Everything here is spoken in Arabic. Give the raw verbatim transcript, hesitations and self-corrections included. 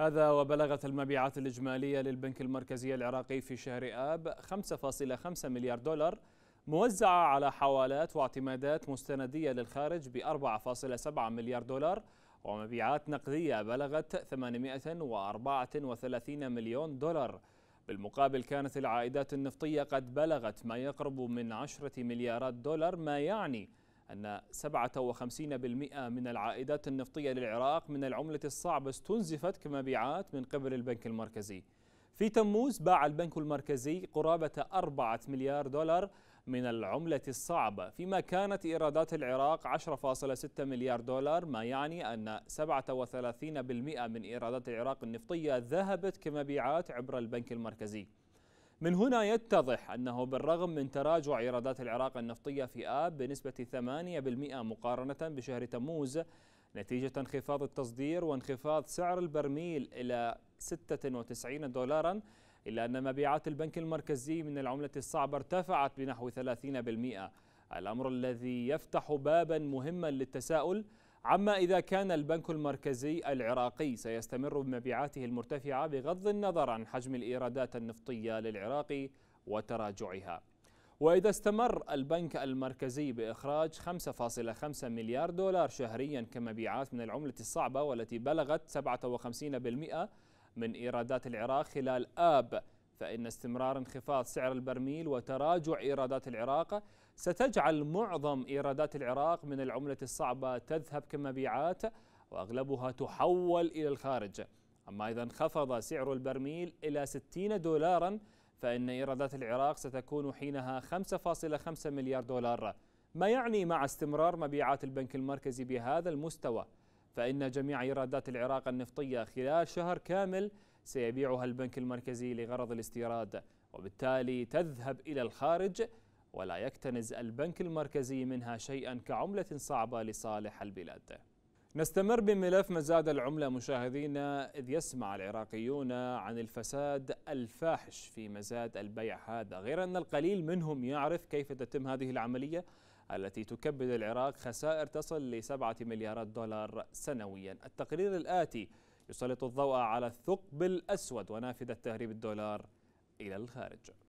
هذا وبلغت المبيعات الإجمالية للبنك المركزي العراقي في شهر آب خمسة فاصلة خمسة مليار دولار موزعة على حوالات واعتمادات مستندية للخارج ب أربعة فاصلة سبعة مليار دولار ومبيعات نقدية بلغت ثمانمئة وأربعة وثلاثين مليون دولار. بالمقابل كانت العائدات النفطية قد بلغت ما يقرب من عشرة مليارات دولار، ما يعني أن سبعة وخمسين بالمئة من العائدات النفطية للعراق من العملة الصعبة استنزفت كمبيعات من قبل البنك المركزي. في تموز باع البنك المركزي قرابة أربعة مليار دولار من العملة الصعبة، فيما كانت إيرادات العراق عشرة فاصلة ستة مليار دولار، ما يعني أن سبعة وثلاثين بالمئة من إيرادات العراق النفطية ذهبت كمبيعات عبر البنك المركزي. من هنا يتضح أنه بالرغم من تراجع إيرادات العراق النفطية في آب بنسبة ثمانية بالمئة مقارنة بشهر تموز نتيجة انخفاض التصدير وانخفاض سعر البرميل إلى ستة وتسعين دولاراً، إلا أن مبيعات البنك المركزي من العملة الصعبة ارتفعت بنحو ثلاثين بالمئة، الأمر الذي يفتح باباً مهماً للتساؤل عما إذا كان البنك المركزي العراقي سيستمر بمبيعاته المرتفعة بغض النظر عن حجم الإيرادات النفطية للعراق وتراجعها. وإذا استمر البنك المركزي بإخراج خمسة فاصلة خمسة مليار دولار شهريا كمبيعات من العملة الصعبة والتي بلغت سبعة وخمسين بالمئة من إيرادات العراق خلال آب، فإن استمرار انخفاض سعر البرميل وتراجع إيرادات العراق ستجعل معظم إيرادات العراق من العملة الصعبة تذهب كمبيعات وأغلبها تحول إلى الخارج. أما إذا انخفض سعر البرميل إلى ستين دولاراً فإن إيرادات العراق ستكون حينها خمسة فاصلة خمسة مليار دولار، ما يعني مع استمرار مبيعات البنك المركزي بهذا المستوى فإن جميع إيرادات العراق النفطية خلال شهر كامل سيبيعها البنك المركزي لغرض الاستيراد، وبالتالي تذهب إلى الخارج ولا يكتنز البنك المركزي منها شيئا كعملة صعبة لصالح البلاد. نستمر بملف مزاد العملة مشاهدينا، إذ يسمع العراقيون عن الفساد الفاحش في مزاد البيع هذا، غير أن القليل منهم يعرف كيف تتم هذه العملية التي تكبد العراق خسائر تصل لسبعة مليارات دولار سنويا. التقرير الآتي يسلط الضوء على الثقب الأسود ونافذة تهريب الدولار إلى الخارج.